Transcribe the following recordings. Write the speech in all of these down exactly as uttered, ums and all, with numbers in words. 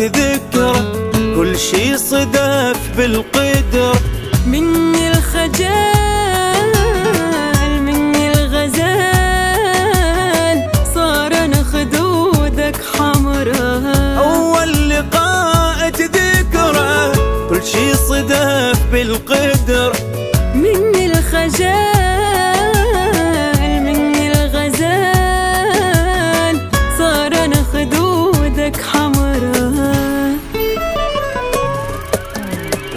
معاك ذكرى، كل شي صدف بالقدر. مني الخجال مني الغزال، صار انا خدودك حمراء. اول لقاء اتذكره، كل شي صدف بالقدر. مني الخجال مني الغزال، صار انا خدودك حمراء.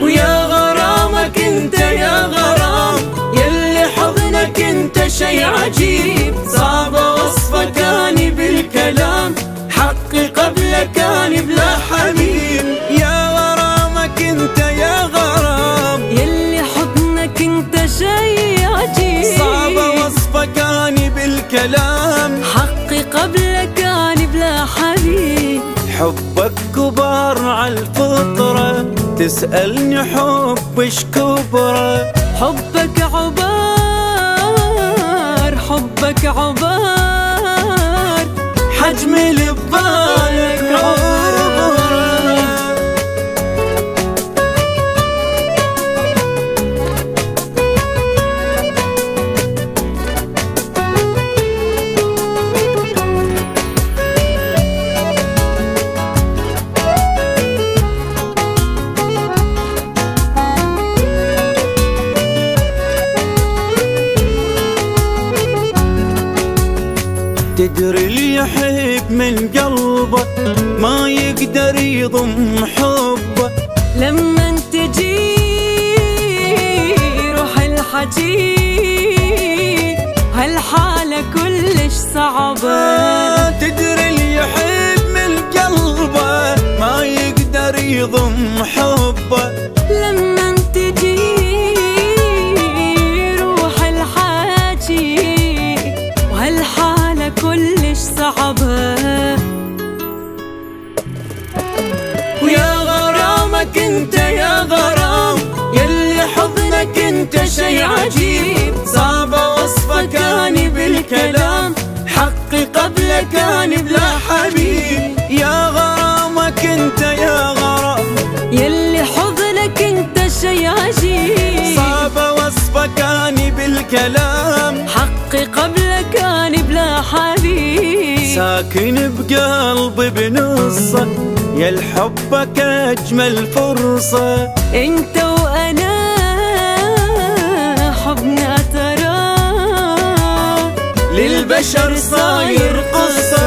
ويا غرامك انت يا غرام، يلي حضنك انت شي عجيب. صعب وصفك اني بالكلام، حقي قبلك اني بلا حبيب. يا غرامك انت يا غرام، يلي حضنك انت شي عجيب. صعب وصفك اني بالكلام، حقي قبلك اني بلا حبيب. حبك كبار عالفطرة، تسألني حبش كبرى. حبك عبار حبك عبار، حجمي اللي ببالك عبرى. تدري اللي يحب من قلبه ما يقدر يضم حبه. لما تجي روح الحجي، هالحالة كلش صعبة. تدري اللي يحب من قلبه ما يقدر يضم حبه. لما تجي روح الحجي، كلش صعبة. ويا غرامك انت يا غرام، يلي حضنك انت شي عجيب. صعب وصفك اني بالكلام، حقي قبلك اني بلا حبيب. يا غرامك انت يا غرام، يلي حضنك انت شي عجيب. صعب وصفك اني بالكلام، حقي قبلك اني بلا حبيب. ساكن بقلبي بنصه، يا لحبك اجمل فرصه. انت وانا حبنا ترى للبشر صاير قصه.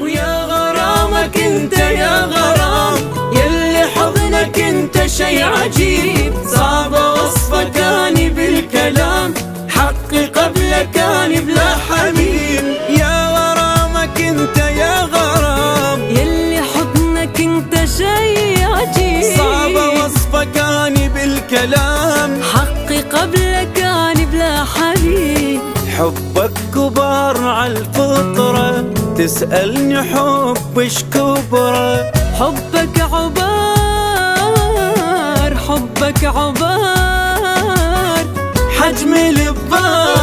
ويا غرامك انت يا غرام، يلي حضنك انت شي عجيب. صعب وصفك اني بالكلام، حقي قبلك اني بلا حبيب. يا غرامك انت يا غرام، يلي حضنك انت شي عجيب. صعب وصفك اني بالكلام، حقي قبلك اني بلا حبيب. حبك كبار عالفطرة، تسألني حبش كبرى. حبك عبار حبك عبار، حجمي اللي ببالك.